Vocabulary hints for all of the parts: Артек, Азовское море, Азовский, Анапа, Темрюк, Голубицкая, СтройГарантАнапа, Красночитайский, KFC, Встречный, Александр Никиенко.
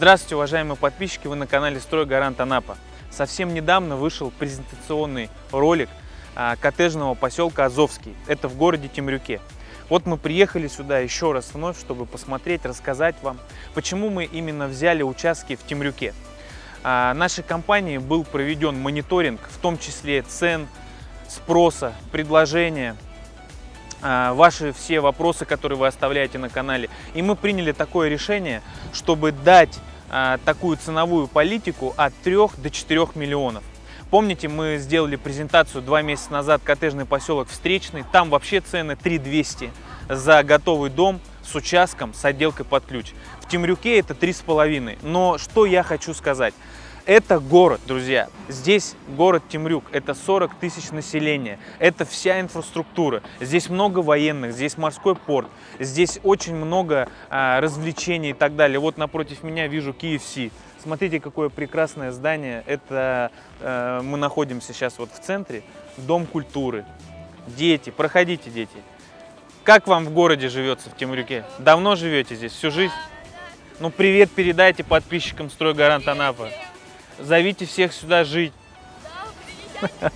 Здравствуйте, уважаемые подписчики! Вы на канале СтройГарантАнапа. Совсем недавно вышел презентационный ролик коттеджного поселка Азовский. Это в городе Темрюке. Вот мы приехали сюда еще раз вновь, чтобы посмотреть, рассказать вам, почему мы именно взяли участки в Темрюке. Нашей компании был проведен мониторинг, в том числе цен, спроса, предложения, ваши все вопросы, которые вы оставляете на канале. И мы приняли такое решение, чтобы дать такую ценовую политику от 3 до 4 миллионов. Помните, мы сделали презентацию 2 месяца назад, коттеджный поселок Встречный. Там вообще цены 3200 за готовый дом с участком, с отделкой под ключ. В Темрюке это 3,5. Но что я хочу сказать. Это город, друзья. Здесь город Темрюк. Это 40 тысяч населения. Это вся инфраструктура. Здесь много военных, здесь морской порт, здесь очень много развлечений и так далее. Вот напротив меня вижу KFC. Смотрите, какое прекрасное здание. Это мы находимся сейчас вот в центре. Дом культуры. Дети, проходите, дети. Как вам в городе живется в Темрюке? Давно живете здесь? Всю жизнь? Ну, привет передайте подписчикам СтройГарантАнапа. Зовите всех сюда жить. Да,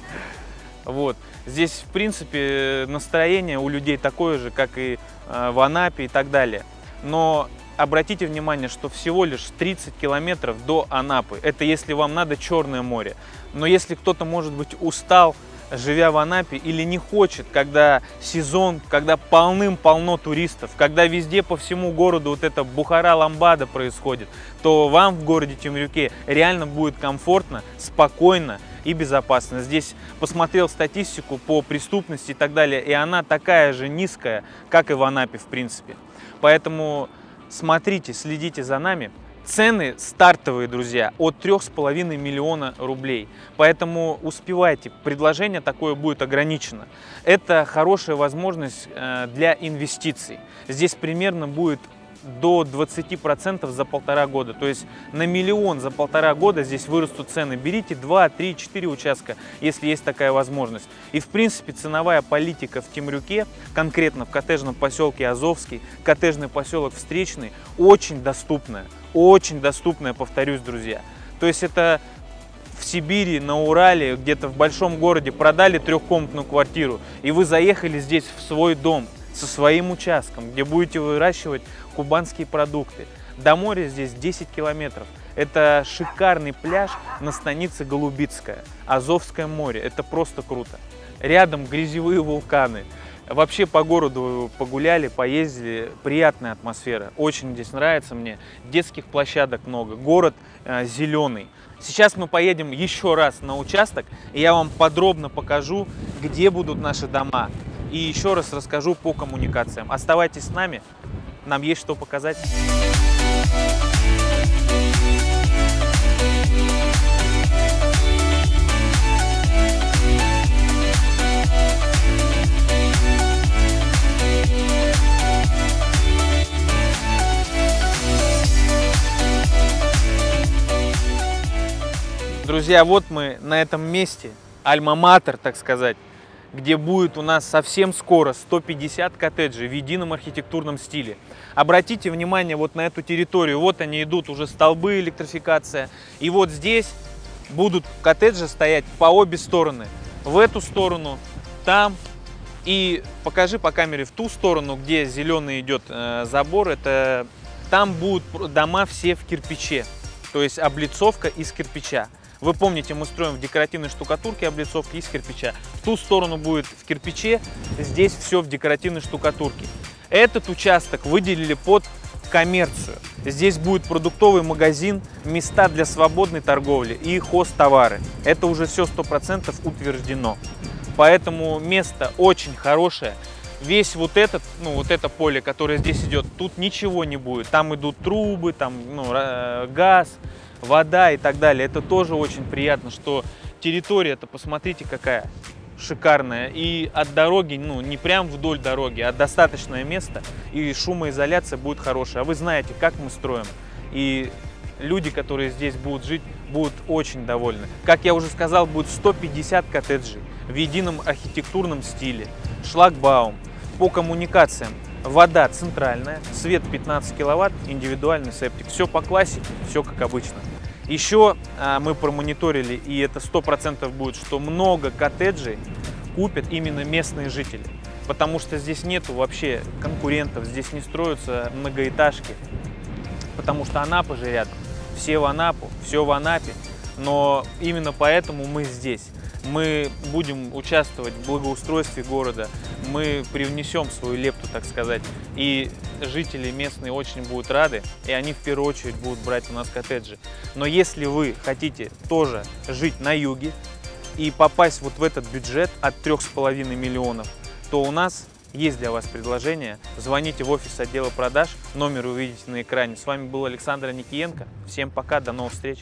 вот. Здесь, в принципе, настроение у людей такое же, как и в Анапе и так далее. Но обратите внимание, что всего лишь 30 километров до Анапы. Это если вам надо Черное море. Но если кто-то, может быть, устал, живя в Анапе, или не хочет, когда сезон, когда полным-полно туристов, когда везде по всему городу вот эта бухара-ламбада происходит, то вам в городе Темрюке реально будет комфортно, спокойно и безопасно. Здесь посмотрел статистику по преступности и так далее, и она такая же низкая, как и в Анапе, в принципе. Поэтому смотрите, следите за нами. Цены стартовые, друзья, от 3,5 миллиона рублей, поэтому успевайте, предложение такое будет ограничено. Это хорошая возможность для инвестиций. Здесь примерно будет до 20% за полтора года, то есть на миллион за полтора года здесь вырастут цены. Берите 2, 3, 4 участка, если есть такая возможность. И в принципе ценовая политика в Темрюке, конкретно в коттеджном поселке Азовский, коттеджный поселок Встречный, очень доступная. Очень доступная, повторюсь, друзья. То есть это в Сибири, на Урале, где-то в большом городе продали трехкомнатную квартиру, и вы заехали здесь в свой дом со своим участком, где будете выращивать кубанские продукты. До моря здесь 10 километров. Это шикарный пляж на станице Голубицкая, Азовское море. Это просто круто. Рядом грязевые вулканы. Вообще по городу погуляли, поездили, приятная атмосфера, очень здесь нравится мне, детских площадок много, город зеленый. Сейчас мы поедем еще раз на участок, и я вам подробно покажу, где будут наши дома, и еще раз расскажу по коммуникациям. Оставайтесь с нами, нам есть что показать. Друзья, вот мы на этом месте, альма-матер, так сказать, где будет у нас совсем скоро 150 коттеджей в едином архитектурном стиле. Обратите внимание вот на эту территорию, вот они идут уже столбы, электрификация. И вот здесь будут коттеджи стоять по обе стороны, в эту сторону, там. И покажи по камере в ту сторону, где зеленый идет забор, это там будут дома все в кирпиче, то есть облицовка из кирпича. Вы помните, мы строим в декоративной штукатурке облицовки из кирпича. В ту сторону будет в кирпиче, здесь все в декоративной штукатурке. Этот участок выделили под коммерцию. Здесь будет продуктовый магазин, места для свободной торговли и хозтовары. Это уже все 100% утверждено. Поэтому место очень хорошее. Весь вот этот, вот это поле, которое здесь идет, тут ничего не будет. Там идут трубы, там газ, вода и так далее. Это тоже очень приятно, что территория-то, посмотрите, какая шикарная. И от дороги, не прям вдоль дороги, а достаточное место. И шумоизоляция будет хорошая. А вы знаете, как мы строим. И люди, которые здесь будут жить, будут очень довольны. Как я уже сказал, будет 150 коттеджей в едином архитектурном стиле. Шлагбаум. По коммуникациям. Вода центральная, свет 15 киловатт, индивидуальный септик. Все по классике, все как обычно. Еще мы промониторили, и это 100% будет, что много коттеджей купят именно местные жители. Потому что здесь нету вообще конкурентов, здесь не строятся многоэтажки. Потому что Анапа же рядом. Все в Анапу, все в Анапе. Но именно поэтому мы здесь. Мы будем участвовать в благоустройстве города, мы привнесем свою лепту, так сказать. И жители местные очень будут рады, и они в первую очередь будут брать у нас коттеджи. Но если вы хотите тоже жить на юге и попасть вот в этот бюджет от 3,5 миллионов, то у нас есть для вас предложение. Звоните в офис отдела продаж, номер увидите на экране. С вами был Александр Никиенко. Всем пока, до новых встреч.